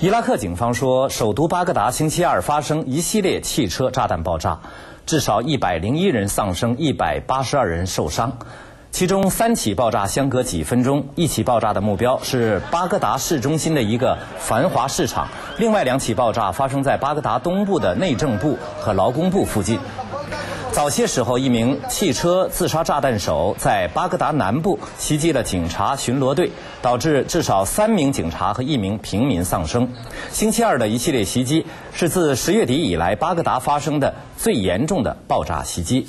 伊拉克警方说，首都巴格达星期二发生一系列汽车炸弹爆炸，至少101人丧生，182人受伤。其中3起爆炸相隔几分钟，1起爆炸的目标是巴格达市中心的一个繁华市场，另外2起爆炸发生在巴格达东部的内政部和劳工部附近。早些时候，一名汽车自杀炸弹手在巴格达南部袭击了警察巡逻队，导致至少3名警察和1名平民丧生。星期二的一系列袭击是自10月底以来巴格达发生的最严重的爆炸袭击。